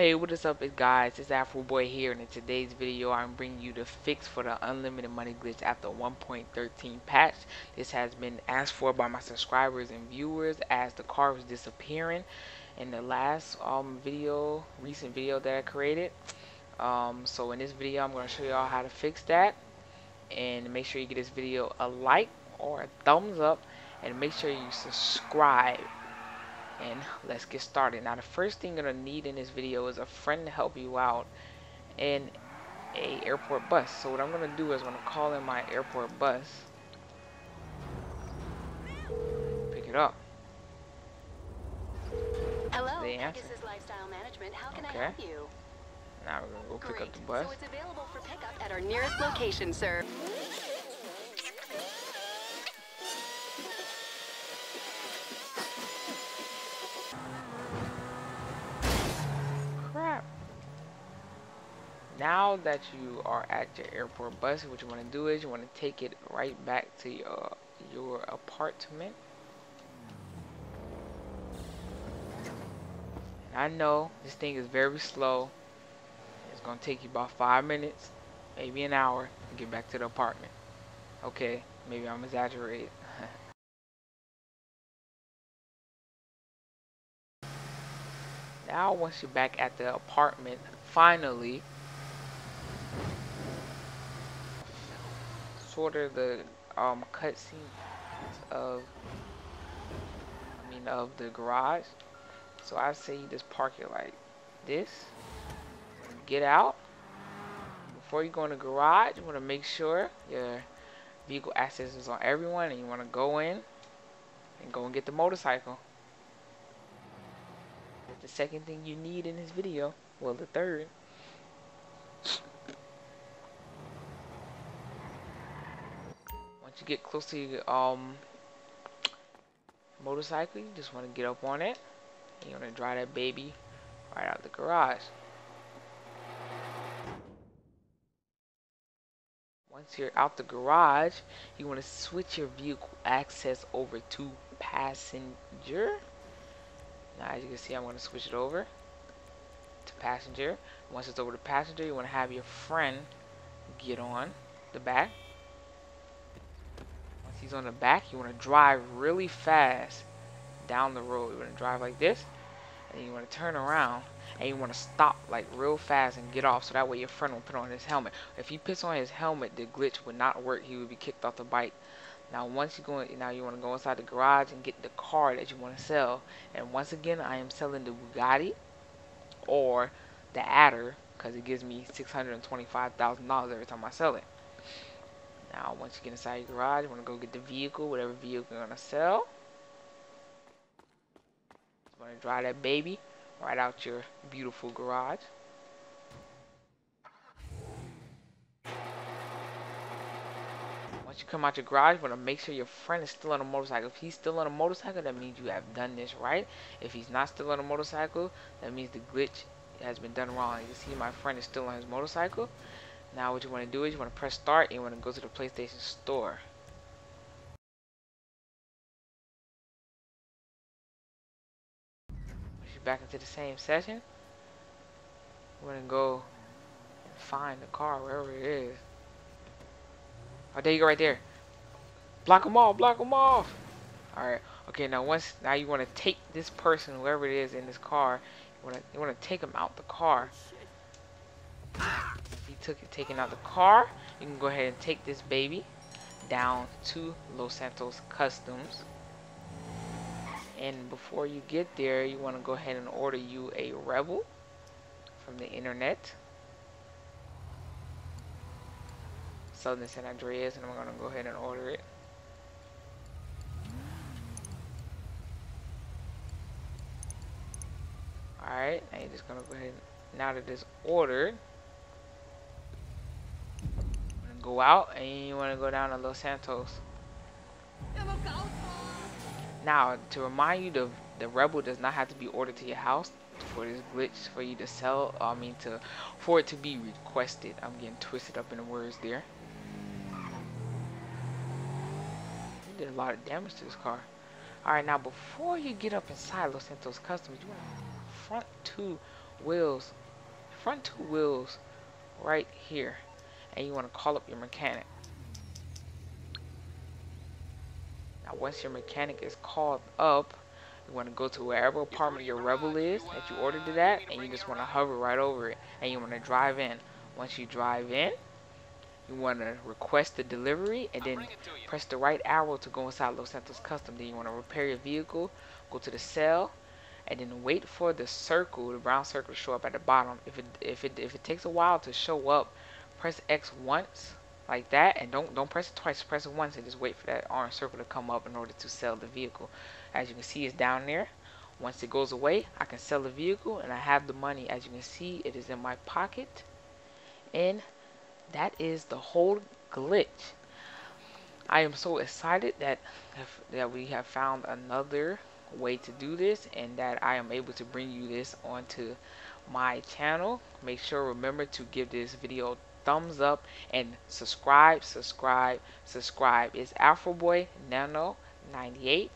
Hey, what is up guys, it's Afroboy here, and in today's video I'm bringing you the fix for the unlimited money glitch after 1.13 patch. This has been asked for by my subscribers and viewers as the car was disappearing in the last recent video that I created. So in this video I'm going to show y'all how to fix that, and make sure you give this video a like or a thumbs up, and make sure you subscribe. And let's get started. Now the first thing you're gonna need in this video is a friend to help you out in a airport bus. So what I'm gonna do is I'm gonna call in my airport bus, pick it up. Hello, they answer. This is Lifestyle Management. How can I help you? Now we're gonna go pick up the bus. So it's available for pickup at our nearest location, sir. Now that you are at your airport bus, what you want to do is you want to take it right back to your apartment. And I know this thing is very slow. It's going to take you about 5 minutes, maybe an hour, to get back to the apartment. Okay, maybe I'm exaggerating. Now once you're back at the apartment, finally, sort of the cutscenes of the garage. So I say you just park it like this. Get out. Before you go in the garage, you want to make sure your vehicle access is on everyone, and you want to go in and go and get the motorcycle. The second thing you need in this video, well, the third. Once you get close to your motorcycle, you just want to get up on it. And you want to drive that baby right out the garage. Once you're out the garage, you want to switch your vehicle access over to passenger. Now, as you can see, I'm going to switch it over to passenger. Once it's over to passenger, you want to have your friend get on the back. Once he's on the back, you want to drive really fast down the road. You want to drive like this, and you want to turn around, and you want to stop like real fast and get off, so that way your friend will put on his helmet. If he puts on his helmet, the glitch would not work. He would be kicked off the bike. Now once you go in, now you want to go inside the garage and get the car that you want to sell. And once again, I am selling the Bugatti or the Adder, because it gives me $625,000 every time I sell it. Now once you get inside your garage, you want to go get the vehicle, whatever vehicle you're going to sell. You want to drive that baby right out your beautiful garage. Once you come out your garage, you want to make sure your friend is still on a motorcycle. If he's still on a motorcycle, that means you have done this right. If he's not still on a motorcycle, that means the glitch has been done wrong. You see my friend is still on his motorcycle. Now what you want to do is you want to press start, and you want to go to the PlayStation Store. Once you're back into the same session, you want to go and find the car wherever it is. Oh, there you go, right there. Block them all, block them off. All right. Okay. Now now you want to take this person, whoever it is in this car, you want to take him out the car. He took it, taken out the car. You can go ahead and take this baby down to Los Santos Customs. And before you get there, you want to go ahead and order you a Rebel from the internet. Southern San Andreas, and I'm gonna go ahead and order it. Alright, now you're just gonna go ahead and, now that it's ordered, I'm gonna go out, and you wanna go down to Los Santos. Now, to remind you, the Rebel does not have to be ordered to your house for this glitch, for you to sell, for it to be requested. I'm getting twisted up in the words there. You did a lot of damage to this car. Alright, now before you get up inside Los Santos Customs, you want to front to wheels, front two wheels right here, and you want to call up your mechanic. Now once your mechanic is called up, you want to go to wherever apartment your Rebel is that you ordered it at, and you just want to hover right over it, and you want to drive in. Once you drive in, you want to request the delivery, and then press the right arrow to go inside Los Santos Customs. Then you want to repair your vehicle, go to the cell, and then wait for the circle, the brown circle, to show up at the bottom. If it takes a while to show up, press X once, like that, and don't press it twice. Press it once and just wait for that orange circle to come up in order to sell the vehicle. As you can see, it's down there. Once it goes away, I can sell the vehicle, and I have the money. As you can see, it is in my pocket, and that is the whole glitch. I am so excited that we have found another way to do this, and that I am able to bring you this onto my channel. Make sure, remember to give this video a thumbs up and subscribe. It's Afroboy Nano98.